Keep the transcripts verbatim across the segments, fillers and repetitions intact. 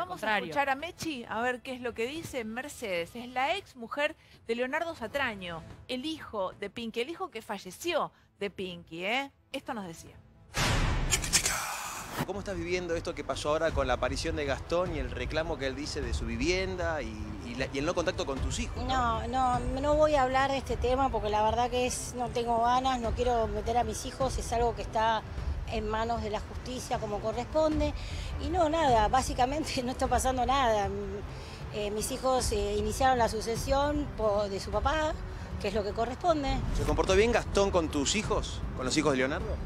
Vamos contrario. a escuchar a Mechi a ver qué es lo que dice Mercedes. Es la ex mujer de Leonardo Satraño, el hijo de Pinky, el hijo que falleció de Pinky, ¿eh? Esto nos decía. ¿Cómo estás viviendo esto que pasó ahora con la aparición de Gastón y el reclamo que él dice de su vivienda y, y, la, y el no contacto con tus hijos? No, no, no, no voy a hablar de este tema porque la verdad que es, no tengo ganas, no quiero meter a mis hijos, es algo que está en manos de la justicia como corresponde. Y no, nada, básicamente no está pasando nada. Eh, mis hijos eh, iniciaron la sucesión por, de su papá, que es lo que corresponde. ¿Se comportó bien Gastón con tus hijos, con los hijos de Leonardo?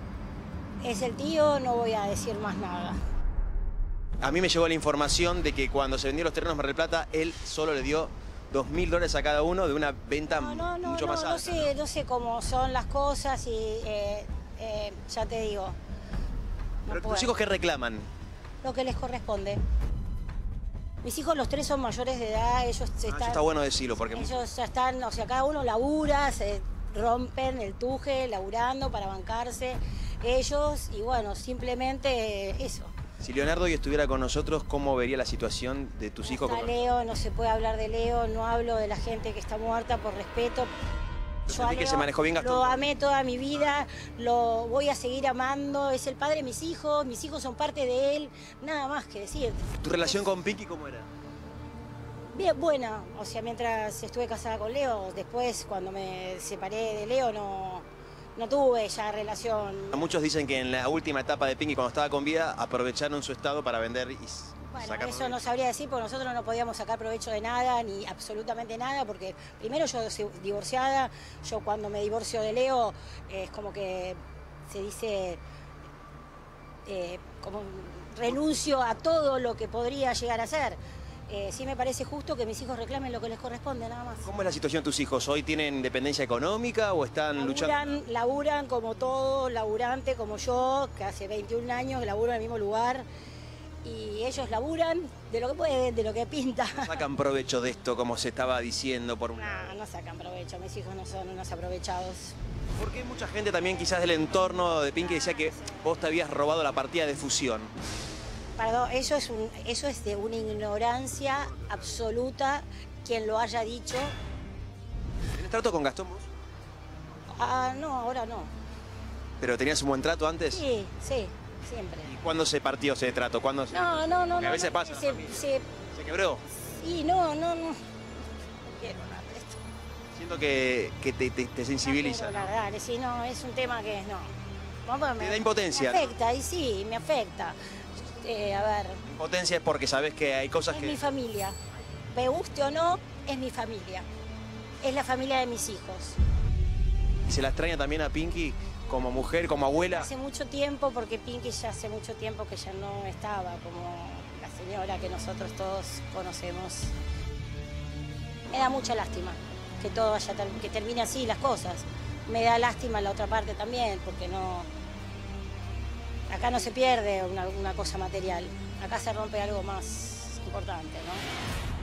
Es el tío, no voy a decir más nada. A mí me llegó la información de que cuando se vendieron los terrenos Mar del Plata, él solo le dio dos mil dólares a cada uno de una venta no, no, no, mucho no, más alta. No sé, no sé cómo son las cosas y eh, eh, ya te digo. No. ¿Pero tus hijos qué reclaman? Lo que les corresponde. Mis hijos, los tres son mayores de edad, ellos ah, están... Eso está bueno decirlo porque... Ellos ya están, o sea, cada uno labura, se rompen el tuje, laburando para bancarse... ellos y bueno, simplemente eso. Si Leonardo hoy estuviera con nosotros, ¿cómo vería la situación de tus hijos? No está Leo, no se puede hablar de Leo, no hablo de la gente que está muerta por respeto. Yo a Leo, que se manejó bien, Gastón, lo amé toda mi vida, lo voy a seguir amando, es el padre de mis hijos, mis hijos son parte de él, nada más que decir. ¿Tu relación con Pinky cómo era? Bien, buena, o sea, mientras estuve casada con Leo, después cuando me separé de Leo no... No tuve ya relación. Muchos dicen que en la última etapa de Pinky, cuando estaba con vida, aprovecharon su estado para vender y bueno, sacar eso provecho. No sabría decir, porque nosotros no podíamos sacar provecho de nada, ni absolutamente nada, porque primero yo soy divorciada, yo cuando me divorcio de Leo, eh, es como que se dice, eh, como renuncio a todo lo que podría llegar a ser. Eh, sí me parece justo que mis hijos reclamen lo que les corresponde, nada más. ¿Cómo es la situación de tus hijos? ¿Hoy tienen dependencia económica o están laburan, luchando? Laburan como todo laburante, como yo, que hace veintiún años que laburo en el mismo lugar. Y ellos laburan de lo que pueden, de lo que pinta. ¿No sacan provecho de esto, como se estaba diciendo por una...? No, no sacan provecho. Mis hijos no son unos aprovechados. Porque hay mucha gente también quizás del entorno de Pinky que decía que vos te habías robado la partida de fusión. Perdón, eso es, un, eso es de una ignorancia absoluta, quien lo haya dicho. ¿Tenés trato con Gastón vos? Ah, no, ahora no. ¿Pero tenías un buen trato antes? Sí, sí, siempre. ¿Y cuándo se partió ese trato? ¿Cuándo se... No, no, no. Porque a veces no, no, pasa. Se, se... ¿Se quebró? Sí, no, no, no. No quiero hablar de esto. Siento que, que te, te, te sensibiliza. No quiero hablar, dale, sí, no, es un tema que no. Vamos, me, te da impotencia. Me afecta, ¿no? Y sí, me afecta. Eh, a ver... Impotencia es porque sabes que hay cosas que... Es mi familia. Me guste o no, es mi familia. Es la familia de mis hijos. ¿Y se la extraña también a Pinky como mujer, como abuela? Hace mucho tiempo, porque Pinky ya hace mucho tiempo que ya no estaba como la señora que nosotros todos conocemos. Me da mucha lástima que todo vaya, que termine así las cosas. Me da lástima la otra parte también, porque no... Acá no se pierde una, una cosa material, acá se rompe algo más importante, ¿no?